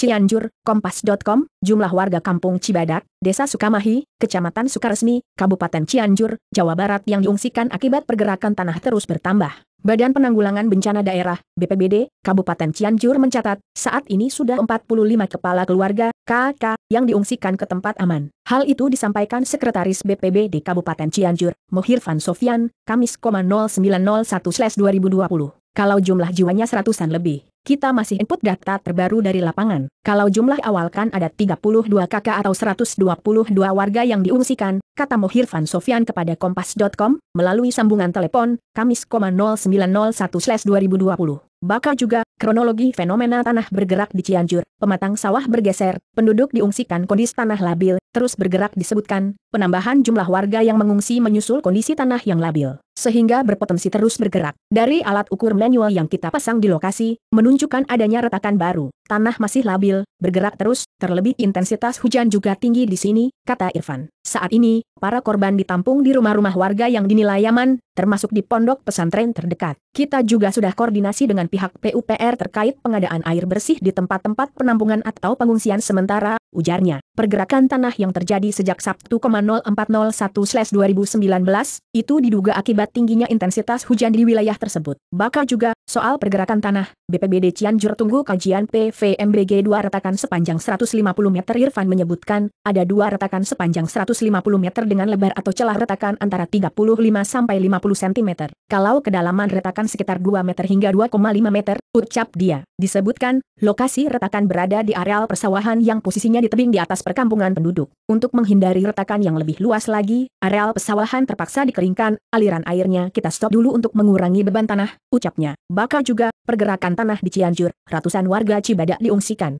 Cianjur, Kompas.com, jumlah warga kampung Cibadak, Desa Sukamahi, Kecamatan Sukaresmi, Kabupaten Cianjur, Jawa Barat yang diungsikan akibat pergerakan tanah terus bertambah. Badan Penanggulangan Bencana Daerah, BPBD, Kabupaten Cianjur mencatat, saat ini sudah 45 kepala keluarga, KK, yang diungsikan ke tempat aman. Hal itu disampaikan Sekretaris BPBD Kabupaten Cianjur, Mohirvan Sofyan, Kamis 09/01/2020. Kalau jumlah jiwanya seratusan lebih, kita masih input data terbaru dari lapangan. Kalau jumlah awal kan ada 32 KK atau 122 warga yang diungsikan, kata Mohirvan Sofyan kepada Kompas.com, melalui sambungan telepon, Kamis 09/01/2020. Bakal juga, kronologi fenomena tanah bergerak di Cianjur, pematang sawah bergeser, penduduk diungsikan kondisi tanah labil, terus bergerak disebutkan, penambahan jumlah warga yang mengungsi menyusul kondisi tanah yang labil, sehingga berpotensi terus bergerak. Dari alat ukur manual yang kita pasang di lokasi, menunjukkan adanya retakan baru. Tanah masih labil, bergerak terus, terlebih intensitas hujan juga tinggi di sini, kata Irfan. Saat ini, para korban ditampung di rumah-rumah warga yang dinilai aman, termasuk di pondok pesantren terdekat. Kita juga sudah koordinasi dengan pihak PUPR terkait pengadaan air bersih di tempat-tempat penampungan atau pengungsian sementara, ujarnya. Pergerakan tanah yang terjadi sejak Sabtu 04/01/2019, itu diduga akibat tingginya intensitas hujan di wilayah tersebut. Bakal juga, soal pergerakan tanah, BPBD Cianjur tunggu kajian PVMBG 2 retakan sepanjang 150 meter. Irfan menyebutkan, ada 2 retakan sepanjang 150 meter dengan lebar atau celah retakan antara 35–50 cm. Kalau kedalaman retakan sekitar 2 meter hingga 2,5 meter, ucap dia. Disebutkan, lokasi retakan berada di areal persawahan yang posisinya di tebing di atas perkampungan penduduk. Untuk menghindari retakan yang lebih luas lagi, areal persawahan terpaksa dikeringkan, aliran airnya kita stop dulu untuk mengurangi beban tanah, ucapnya. Bakal juga, pergerakan tanah di Cianjur, ratusan warga Cibadak diungsikan.